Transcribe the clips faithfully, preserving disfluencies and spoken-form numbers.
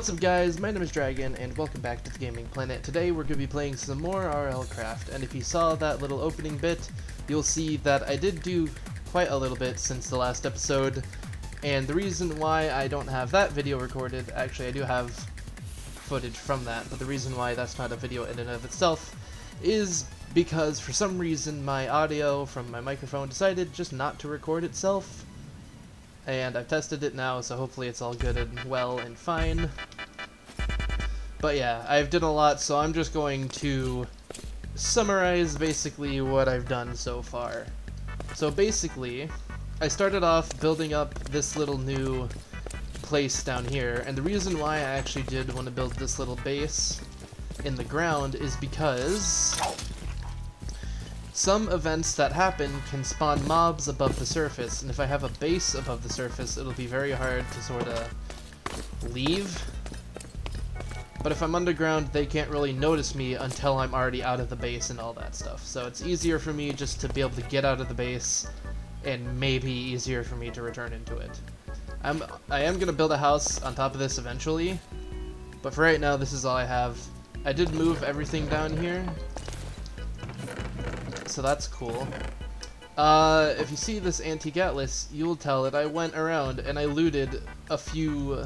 What's up guys, my name is Dragon and welcome back to the Gaming Planet. Today we're going to be playing some more RLCraft, and if you saw that little opening bit, you'll see that I did do quite a little bit since the last episode, and the reason why I don't have that video recorded, actually I do have footage from that, but the reason why that's not a video in and of itself is because for some reason my audio from my microphone decided just not to record itself. And I've tested it now, so hopefully it's all good and well and fine. But yeah, I've done a lot, so I'm just going to summarize basically what I've done so far. So basically, I started off building up this little new place down here, and the reason why I actually did want to build this little base in the ground is because some events that happen can spawn mobs above the surface, and if I have a base above the surface, it'll be very hard to sort of leave. But if I'm underground, they can't really notice me until I'm already out of the base and all that stuff. So it's easier for me just to be able to get out of the base, and maybe easier for me to return into it. I'm, I am going to build a house on top of this eventually, but for right now, this is all I have. I did move everything down here, so that's cool. Uh, if you see this antique atlas, you'll tell that I went around and I looted a few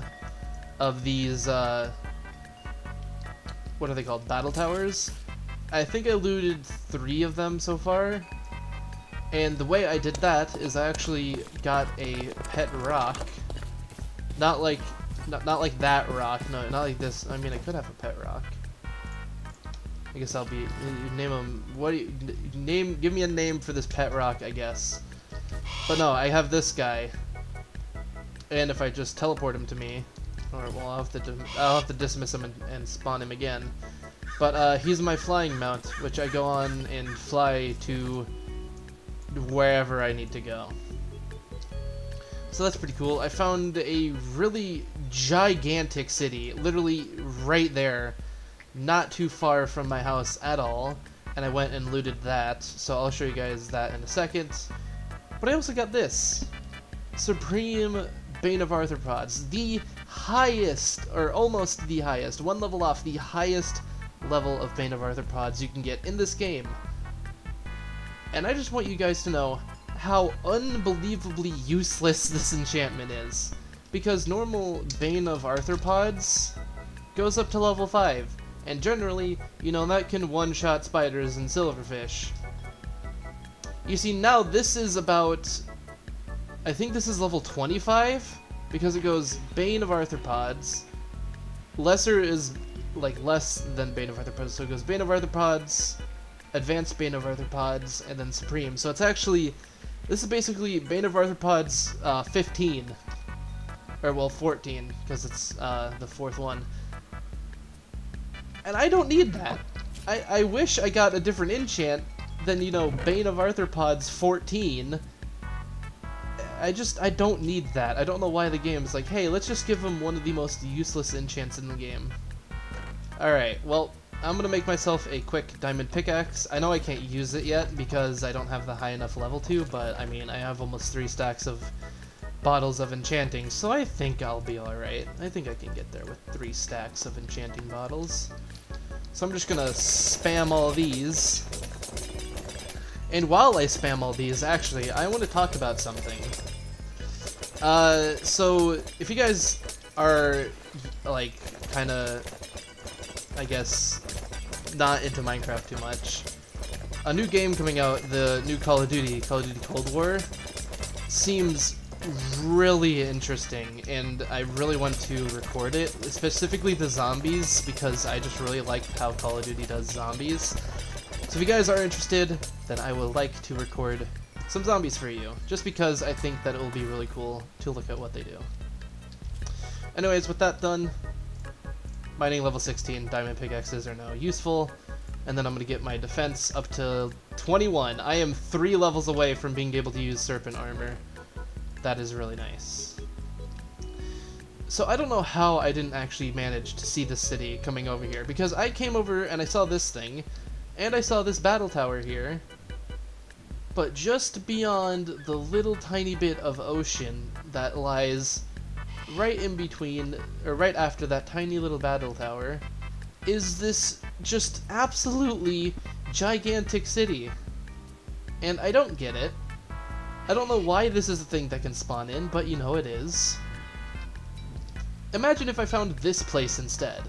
of these, uh, what are they called? Battle Towers? I think I looted three of them so far. And the way I did that is I actually got a pet rock. Not like, not, not like that rock, no, not like this. I mean, I could have a pet rock. I guess I'll be name him. What do you, name? Give me a name for this pet rock, I guess. But no, I have this guy, and if I just teleport him to me, all right, well, I'll have to I'll have to dismiss him and, and spawn him again. But uh, he's my flying mount, which I go on and fly to wherever I need to go. So that's pretty cool. I found a really gigantic city, literally right there, not too far from my house at all, and I went and looted that, so I'll show you guys that in a second. But I also got this Supreme Bane of Arthropods, the highest, or almost the highest, one level off, the highest level of Bane of Arthropods you can get in this game. And I just want you guys to know how unbelievably useless this enchantment is, because normal Bane of Arthropods goes up to level five. And generally, you know, that can one-shot spiders and silverfish. You see, now this is about, I think this is level twenty-five, because it goes Bane of Arthropods. Lesser is, like, less than Bane of Arthropods, so it goes Bane of Arthropods, Advanced Bane of Arthropods, and then Supreme. So it's actually, this is basically Bane of Arthropods uh, fifteen. Or, well, fourteen, because it's uh, the fourth one. And I don't need that. I, I wish I got a different enchant than, you know, Bane of Arthropods fourteen. I just, I don't need that. I don't know why the game is like, hey, let's just give him one of the most useless enchants in the game. Alright, well, I'm gonna make myself a quick diamond pickaxe. I know I can't use it yet because I don't have the high enough level to, but I mean, I have almost three stacks of bottles of enchanting, so I think I'll be alright. I think I can get there with three stacks of enchanting bottles. So I'm just gonna spam all these. And while I spam all these, actually, I want to talk about something. Uh, so, if you guys are, like, kinda, I guess, not into Minecraft too much, a new game coming out, the new Call of Duty, Call of Duty Cold War, seems really interesting, and I really want to record it, specifically the zombies, because I just really like how Call of Duty does zombies. So if you guys are interested, then I would like to record some zombies for you, just because I think that it will be really cool to look at what they do. Anyways, with that done, mining level sixteen, diamond pickaxes are now useful, and then I'm going to get my defense up to twenty-one. I am three levels away from being able to use serpent armor. That is really nice. So I don't know how I didn't actually manage to see the city coming over here, because I came over and I saw this thing, and I saw this battle tower here, but just beyond the little tiny bit of ocean that lies right in between, or right after that tiny little battle tower, is this just absolutely gigantic city. And I don't get it. I don't know why this is a thing that can spawn in, but you know it is. Imagine if I found this place instead.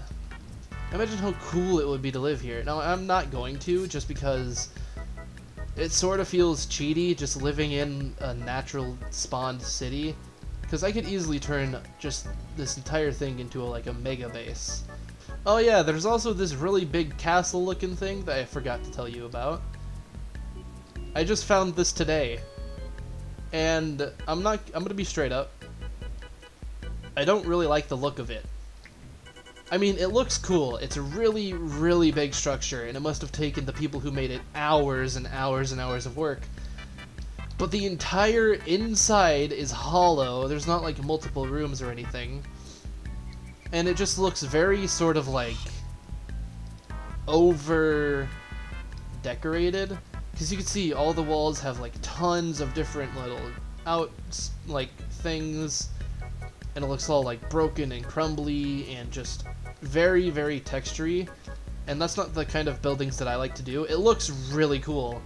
Imagine how cool it would be to live here. Now, I'm not going to, just because it sort of feels cheaty just living in a natural spawned city. Because I could easily turn just this entire thing into a, like a mega base. Oh yeah, there's also this really big castle looking thing that I forgot to tell you about. I just found this today. And I'm not, I'm gonna be straight up. I don't really like the look of it. I mean, it looks cool. It's a really, really big structure, and it must have taken the people who made it hours and hours and hours of work. But the entire inside is hollow. There's not, like, multiple rooms or anything. And it just looks very sort of, like, over-decorated. Because you can see all the walls have, like, tons of different little out, like, things. And it looks all, like, broken and crumbly and just very, very textury. And that's not the kind of buildings that I like to do. It looks really cool.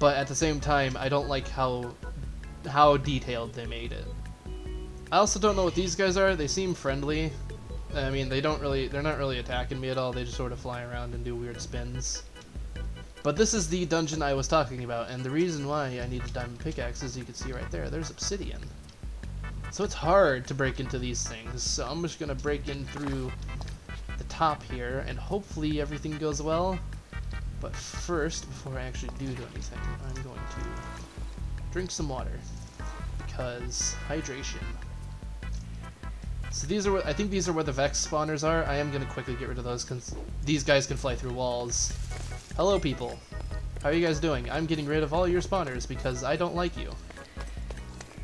But at the same time, I don't like how how detailed they made it. I also don't know what these guys are. They seem friendly. I mean, they don't really, they're not really attacking me at all. They just sort of fly around and do weird spins. But this is the dungeon I was talking about, and the reason why I need a diamond pickaxe is, you can see right there, there's obsidian. So it's hard to break into these things. So I'm just gonna break in through the top here, and hopefully everything goes well. But first, before I actually do do anything, I'm going to drink some water, because hydration. So these are what, I think these are where the Vex spawners are. I am going to quickly get rid of those, because these guys can fly through walls. Hello, people. How are you guys doing? I'm getting rid of all your spawners because I don't like you.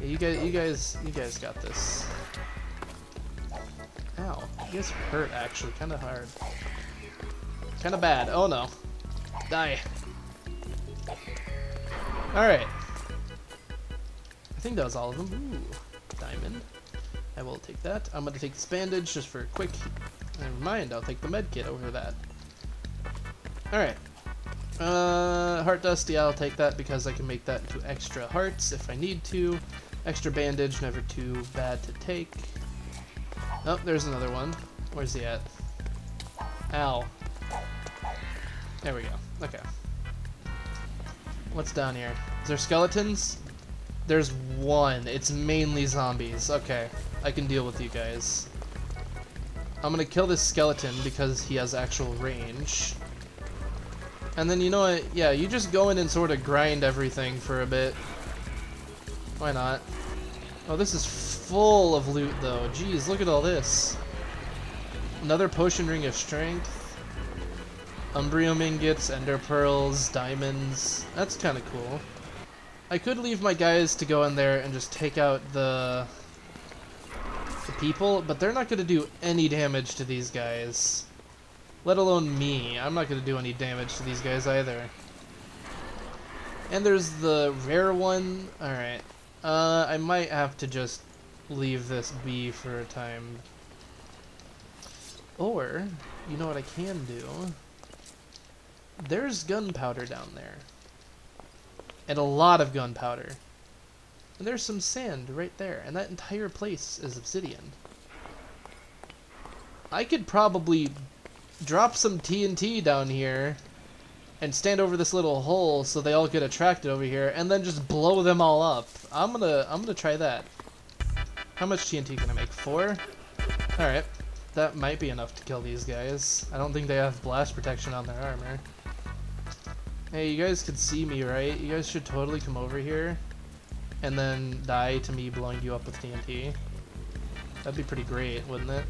Yeah, you guys, you guys, you guys got this. Ow! You guys hurt actually, kind of hard, kind of bad. Oh no. Die. Alright. I think that was all of them. Ooh, diamond. I will take that. I'm going to take this bandage just for a quick... Never mind, I'll take the med kit over that. Alright. Uh, heart dust, yeah, I'll take that because I can make that into extra hearts if I need to. Extra bandage, never too bad to take. Oh, there's another one. Where's he at? Ow. There we go. Okay. What's down here? Is there skeletons? There's one. It's mainly zombies. Okay. I can deal with you guys. I'm gonna kill this skeleton because he has actual range. And then, you know what? Yeah, you just go in and sort of grind everything for a bit. Why not? Oh, this is full of loot, though. Jeez, look at all this. Another potion ring of strength. Umbrium ingots, ender pearls, diamonds. That's kind of cool. I could leave my guys to go in there and just take out the, the people, but they're not going to do any damage to these guys. Let alone me. I'm not going to do any damage to these guys either. And there's the rare one. Alright. Uh, I might have to just leave this be for a time. Or, you know what I can do? There's gunpowder down there, and a lot of gunpowder, and there's some sand right there, and that entire place is obsidian. I could probably drop some T N T down here and stand over this little hole so they all get attracted over here, and then just blow them all up. I'm gonna I'm gonna try that. How much T N T can I make? Four? Alright, that might be enough to kill these guys. I don't think they have blast protection on their armor. Hey, you guys can see me, right? You guys should totally come over here and then die to me blowing you up with T N T. That'd be pretty great, wouldn't it?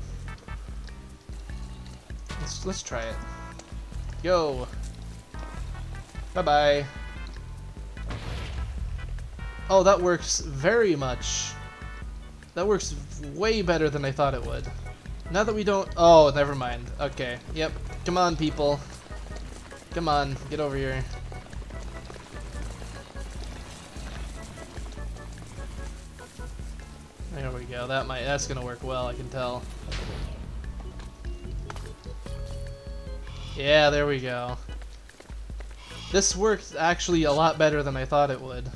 Let's, let's try it. Yo! Bye-bye! Oh, that works very much. That works way better than I thought it would. Now that we don't... Oh, never mind. Okay, yep. Come on, people. Come on, get over here. There we go. That might that's gonna work well, I can tell. Yeah, there we go. This worked actually a lot better than I thought it would.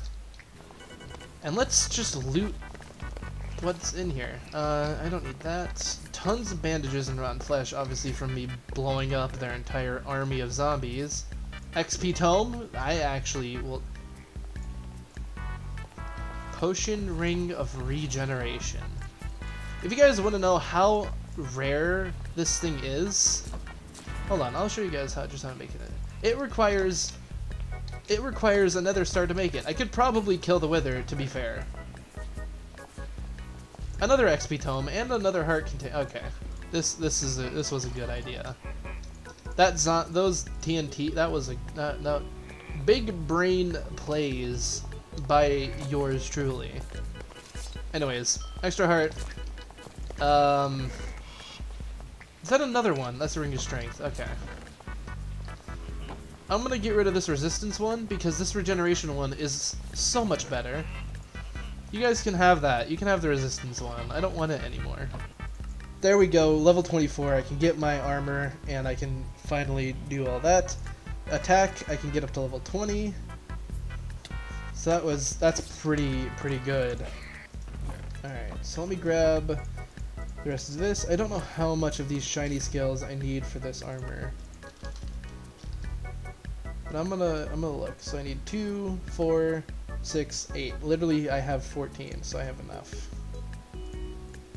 And let's just loot what's in here. Uh, I don't need that. Tons of bandages and rotten flesh, obviously from me blowing up their entire army of zombies. X P tome, I actually will... Potion Ring of Regeneration. If you guys want to know how rare this thing is, hold on, I'll show you guys how just how to make it. It requires, it requires another star to make it. I could probably kill the Wither, to be fair. Another X P tome and another heart contain. Okay, this this is a, this was a good idea. That's not those T N T. That was a no, no big brain plays by yours truly. Anyways, extra heart. Um, is that another one? That's a ring of strength. Okay. I'm gonna get rid of this resistance one because this regeneration one is so much better. You guys can have that. You can have the resistance one. I don't want it anymore. There we go. Level twenty-four. I can get my armor and I can finally do all that. Attack. I can get up to level twenty. So that was that's pretty pretty good. All right, so let me grab the rest of this. I don't know how much of these shiny scales I need for this armor, but I'm gonna I'm gonna look. So I need two, four, six, eight. Literally, I have fourteen, so I have enough.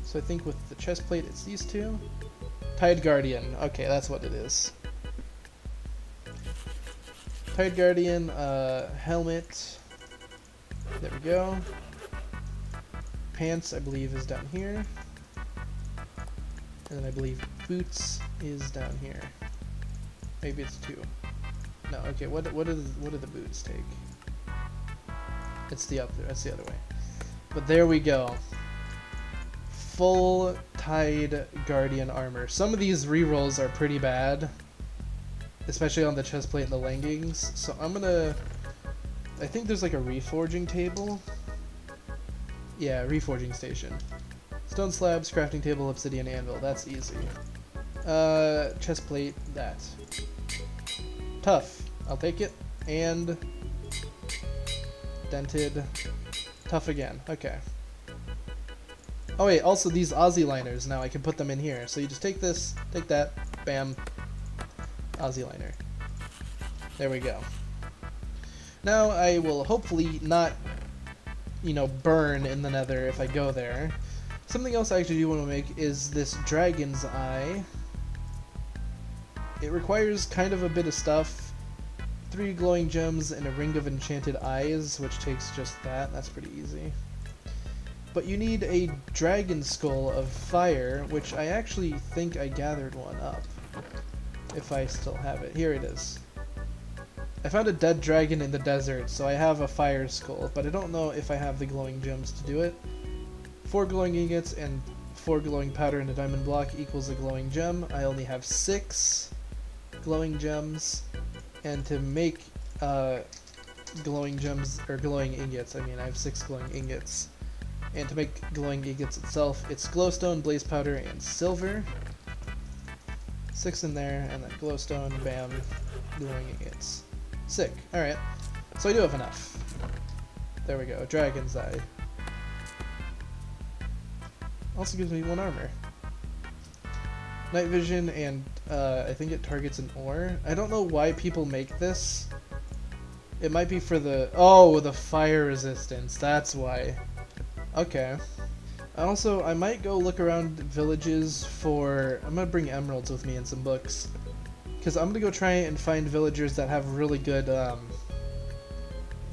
So I think with the chest plate, it's these two. Tide Guardian. Okay, that's what it is. Tide Guardian uh, helmet. There we go. Pants, I believe, is down here. And then I believe boots is down here. Maybe it's two. No, okay, what what do the, what do the boots take? It's the up there, that's the other way. But there we go. Full Tide Guardian armor. Some of these rerolls are pretty bad. Especially on the chest plate and the leggings. So I'm gonna... I think there's like a reforging table. Yeah, reforging station. Stone slabs, crafting table, obsidian anvil. That's easy. Uh, chest plate, that. Tough. I'll take it. And dented. Tough again. Okay. Oh wait, also these Aussie liners. Now I can put them in here. So you just take this, take that, bam. Aussie liner. There we go. Now I will hopefully not, you know, burn in the nether if I go there. Something else I actually do want to make is this Dragon's Eye. It requires kind of a bit of stuff. Three glowing gems and a ring of enchanted eyes, which takes just that. That's pretty easy. But you need a dragon skull of fire, which I actually think I gathered one up. If I still have it. Here it is. I found a dead dragon in the desert, so I have a fire skull, but I don't know if I have the glowing gems to do it. Four glowing ingots and four glowing powder and a diamond block equals a glowing gem. I only have six glowing gems, and to make uh, glowing gems, or glowing ingots, I mean, I have six glowing ingots. And to make glowing ingots itself, it's glowstone, blaze powder, and silver. Six in there, and then glowstone, bam, glowing ingots. Sick. Alright. So I do have enough. There we go. Dragon's Eye. Also gives me one armor. Night vision and uh, I think it targets an ore. I don't know why people make this. It might be for the... Oh, the fire resistance. That's why. Okay. Also, I might go look around villages for... I'm gonna bring emeralds with me and some books. Because I'm going to go try and find villagers that have really good um,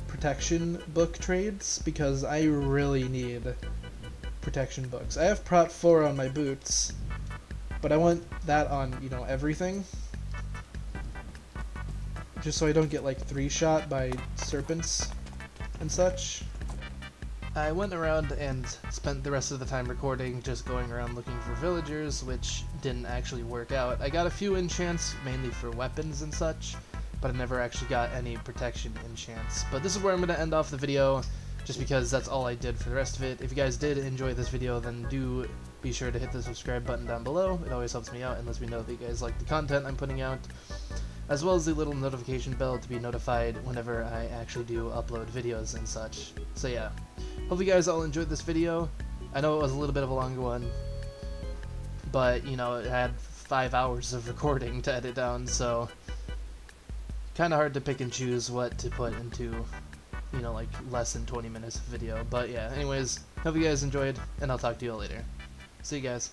protection book trades, because I really need protection books. I have prop four on my boots, but I want that on, you know, everything. Just so I don't get, like, three-shot by serpents and such. I went around and spent the rest of the time recording just going around looking for villagers, which didn't actually work out. I got a few enchants, mainly for weapons and such, but I never actually got any protection enchants. But this is where I'm going to end off the video. just because that's all I did for the rest of it. If you guys did enjoy this video, then do be sure to hit the subscribe button down below. It always helps me out and lets me know that you guys like the content I'm putting out, as well as the little notification bell to be notified whenever I actually do upload videos and such. So yeah, hope you guys all enjoyed this video. I know it was a little bit of a longer one, but you know, it had five hours of recording to edit down, so kind of hard to pick and choose what to put into, you know, like less than twenty minutes of video. But yeah, anyways, hope you guys enjoyed, and I'll talk to you all later. See you guys.